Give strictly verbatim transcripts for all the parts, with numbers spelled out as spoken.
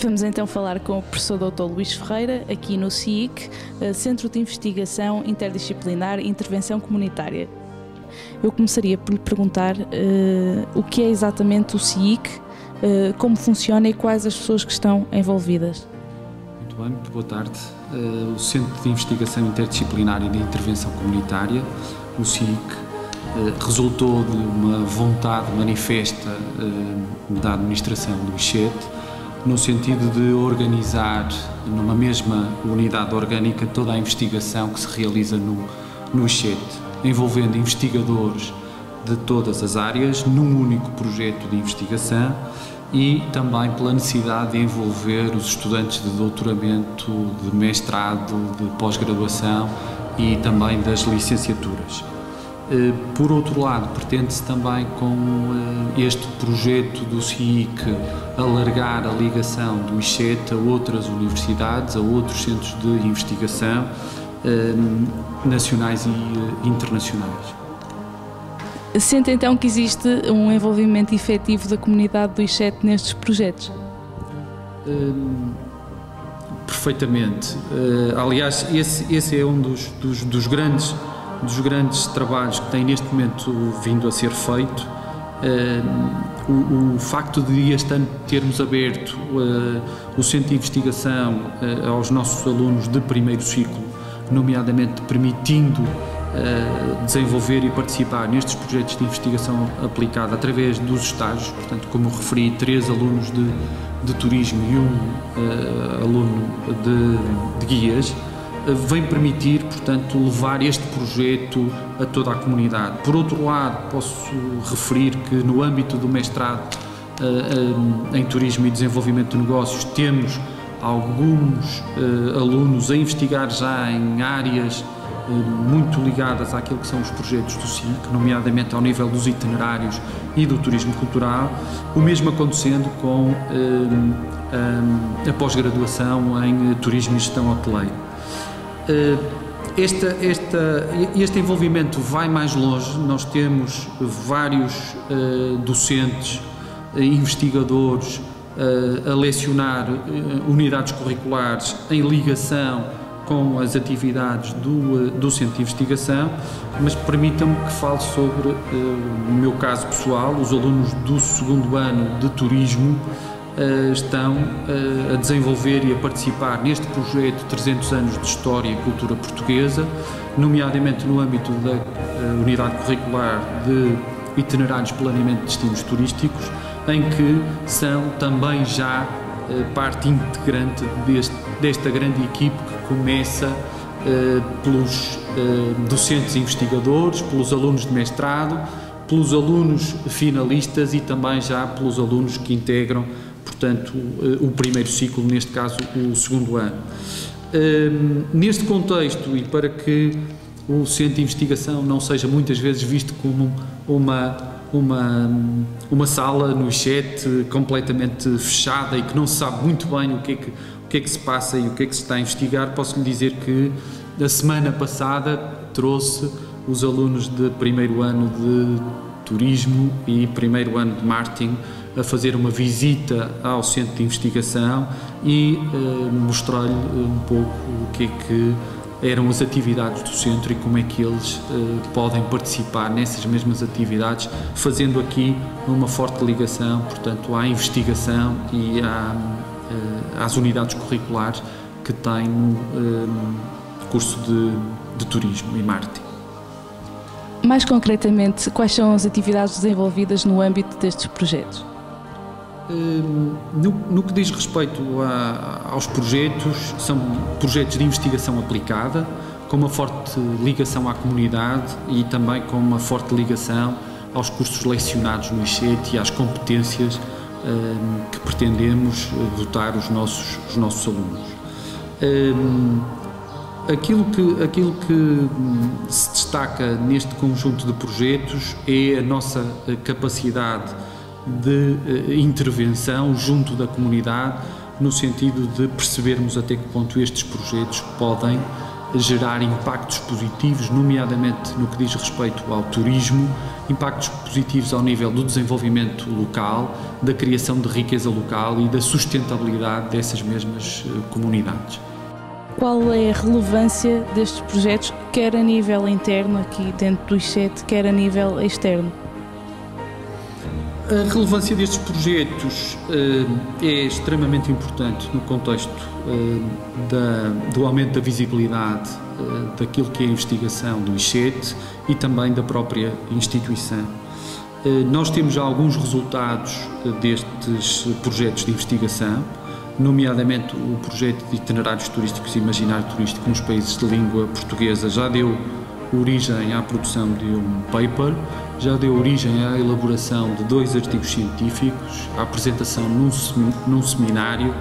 Vamos então falar com o professor doutor Luís Ferreira, aqui no C I I I C, Centro de Investigação Interdisciplinar e Intervenção Comunitária. Eu começaria por lhe perguntar uh, o que é exatamente o C I I I C, uh, como funciona e quais as pessoas que estão envolvidas. Muito bem, muito boa tarde. Uh, o Centro de Investigação Interdisciplinar e de Intervenção Comunitária, o C I I I C, resultou de uma vontade manifesta eh, da administração do ISCET, no sentido de organizar numa mesma unidade orgânica toda a investigação que se realiza no, no ISCET, envolvendo investigadores de todas as áreas, num único projeto de investigação, e também pela necessidade de envolver os estudantes de doutoramento, de mestrado, de pós-graduação e também das licenciaturas. Por outro lado, pretende-se também com este projeto do C I I I C alargar a ligação do ISCET a outras universidades, a outros centros de investigação nacionais e internacionais. Sente então que existe um envolvimento efetivo da comunidade do ISCET nestes projetos? Um... Perfeitamente. Aliás, esse, esse é um dos, dos, dos grandes... dos grandes trabalhos que tem neste momento vindo a ser feito. uh, o, o facto de este ano termos aberto uh, o Centro de Investigação uh, aos nossos alunos de primeiro ciclo, nomeadamente permitindo uh, desenvolver e participar nestes projetos de investigação aplicada através dos estágios, portanto, como referi, três alunos de, de turismo e um uh, aluno de, de guias, vem permitir, portanto, levar este projeto a toda a comunidade. Por outro lado, posso referir que no âmbito do mestrado uh, um, em Turismo e Desenvolvimento de Negócios temos alguns uh, alunos a investigar já em áreas uh, muito ligadas àquilo que são os projetos do C I I I C, nomeadamente ao nível dos itinerários e do turismo cultural, o mesmo acontecendo com uh, um, a pós-graduação em Turismo e Gestão Hoteleira. Este, este, este envolvimento vai mais longe. Nós temos vários uh, docentes, uh, investigadores uh, a lecionar uh, unidades curriculares em ligação com as atividades do, uh, do Centro de Investigação, mas permitam-me que fale sobre uh, o meu caso pessoal. Os alunos do segundo ano de Turismo Uh, estão uh, a desenvolver e a participar neste projeto trezentos anos de História e Cultura Portuguesa, nomeadamente no âmbito da uh, unidade curricular de Itinerários, Planeamento de Destinos Turísticos, em que são também já uh, parte integrante deste, desta grande equipe que começa uh, pelos uh, docentes investigadores, pelos alunos de mestrado, pelos alunos finalistas e também já pelos alunos que integram, portanto, o primeiro ciclo, neste caso o segundo ano. Neste contexto, e para que o Centro de Investigação não seja muitas vezes visto como uma, uma, uma sala no ISCET completamente fechada e que não se sabe muito bem o que é que, o que é que se passa e o que é que se está a investigar, posso lhe dizer que a semana passada trouxe os alunos de primeiro ano de Turismo e primeiro ano de Marketing a fazer uma visita ao Centro de Investigação e eh, mostrar-lhe um pouco o que é que eram as atividades do centro e como é que eles eh, podem participar nessas mesmas atividades, fazendo aqui uma forte ligação, portanto, à investigação e à, eh, às unidades curriculares que têm no eh, curso de, de Turismo e Marketing. Mais concretamente, quais são as atividades desenvolvidas no âmbito destes projetos? No, no que diz respeito a, aos projetos, são projetos de investigação aplicada, com uma forte ligação à comunidade e também com uma forte ligação aos cursos lecionados no ISCET e às competências um, que pretendemos dotar os nossos, os nossos alunos. Um, aquilo que, aquilo que se destaca neste conjunto de projetos é a nossa capacidade de eh, intervenção junto da comunidade, no sentido de percebermos até que ponto estes projetos podem gerar impactos positivos, nomeadamente no que diz respeito ao turismo, impactos positivos ao nível do desenvolvimento local, da criação de riqueza local e da sustentabilidade dessas mesmas comunidades. Qual é a relevância destes projetos, quer a nível interno, aqui dentro do ISCET, quer a nível externo? A relevância destes projetos eh, é extremamente importante no contexto eh, da, do aumento da visibilidade eh, daquilo que é a investigação do ISCET e também da própria instituição. Eh, nós temos já alguns resultados eh, destes projetos de investigação, nomeadamente o projeto de itinerários turísticos e imaginário turístico nos países de língua portuguesa já deu origem à produção de um paper, já deu origem à elaboração de dois artigos científicos, à apresentação num, num seminário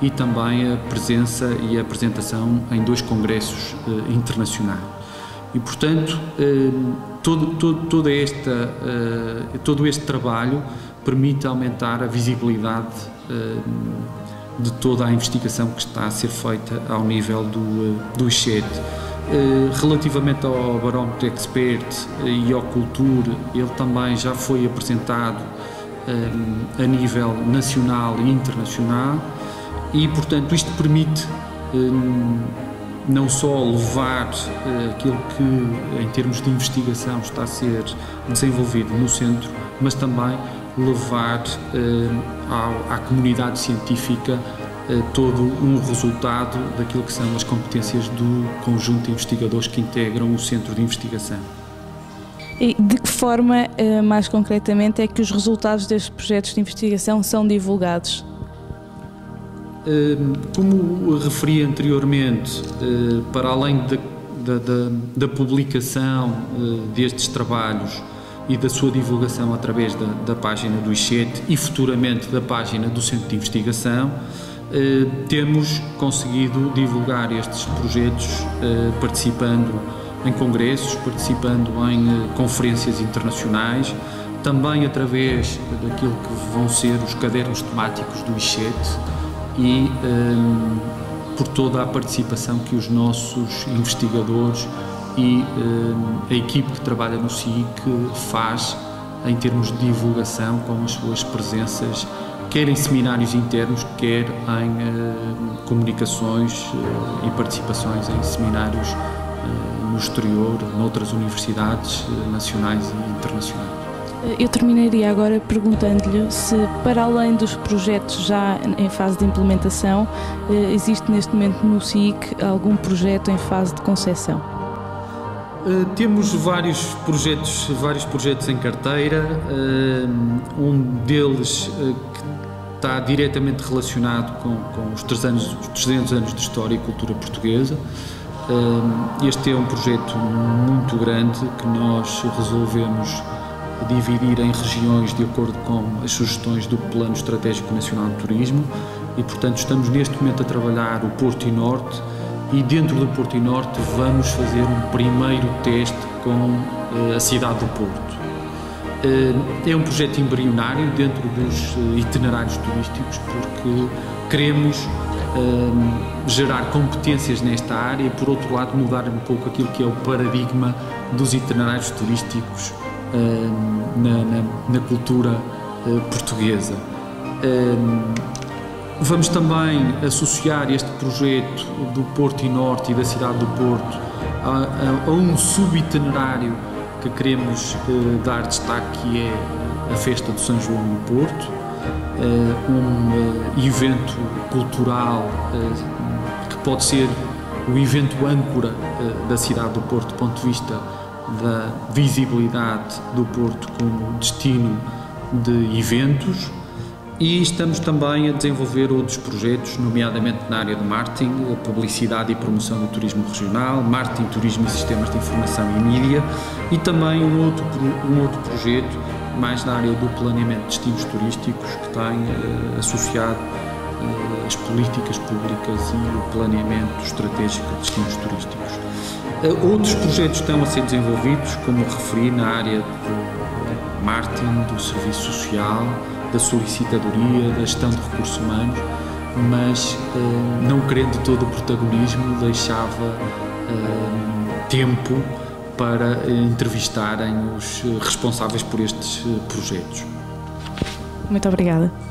e também a presença e a apresentação em dois congressos eh, internacionais. E, portanto, eh, todo, todo, toda esta, eh, todo este trabalho permite aumentar a visibilidade eh, de toda a investigação que está a ser feita ao nível do, do ISCET. Relativamente ao Barómetro Expert e ao Cultura, ele também já foi apresentado a nível nacional e internacional e, portanto, isto permite não só levar aquilo que, em termos de investigação, está a ser desenvolvido no centro, mas também levar à comunidade científica todo um resultado daquilo que são as competências do conjunto de investigadores que integram o Centro de Investigação. E de que forma, mais concretamente, é que os resultados destes projetos de investigação são divulgados? Como referi anteriormente, para além da, da, da, da publicação destes trabalhos e da sua divulgação através da, da página do ISCET e futuramente da página do Centro de Investigação, Eh, temos conseguido divulgar estes projetos eh, participando em congressos, participando em eh, conferências internacionais, também através daquilo que vão ser os cadernos temáticos do ISCET e eh, por toda a participação que os nossos investigadores e eh, a equipe que trabalha no C I I I C faz em termos de divulgação com as suas presenças quer em seminários internos, quer em uh, comunicações uh, e participações em seminários uh, no exterior, noutras universidades uh, nacionais e internacionais. Eu terminaria agora perguntando-lhe se, para além dos projetos já em fase de implementação, uh, existe neste momento no C I I I C algum projeto em fase de concessão? Uh, temos vários projetos, vários projetos em carteira, uh, um deles uh, que está diretamente relacionado com, com os trezentos anos de História e Cultura Portuguesa. Uh, este é um projeto muito grande que nós resolvemos dividir em regiões de acordo com as sugestões do Plano Estratégico Nacional de Turismo e, portanto, estamos neste momento a trabalhar o Porto e Norte. E dentro do Porto e Norte vamos fazer um primeiro teste com eh, a cidade do Porto. Eh, é um projeto embrionário dentro dos eh, itinerários turísticos porque queremos eh, gerar competências nesta área e, por outro lado, mudar um pouco aquilo que é o paradigma dos itinerários turísticos eh, na, na, na cultura eh, portuguesa. Eh, Vamos também associar este projeto do Porto e Norte e da cidade do Porto a, a, a um subitinerário que queremos eh, dar destaque, que é a Festa de São João do Porto, eh, um eh, evento cultural eh, que pode ser o evento âncora eh, da cidade do Porto, do ponto de vista da visibilidade do Porto como destino de eventos. E estamos também a desenvolver outros projetos, nomeadamente na área de marketing, publicidade e promoção do turismo regional, marketing, turismo e sistemas de informação e mídia, e também um outro, um outro projeto mais na área do planeamento de destinos turísticos, que tem eh, associado eh, as políticas públicas e o planeamento estratégico de destinos turísticos. Eh, outros projetos estão a ser desenvolvidos, como referi, na área do marketing, do serviço social, da solicitadoria, da gestão de recursos humanos, mas eh, não querendo todo o protagonismo, deixava uh, tempo para entrevistarem os responsáveis por estes projetos. Muito obrigada.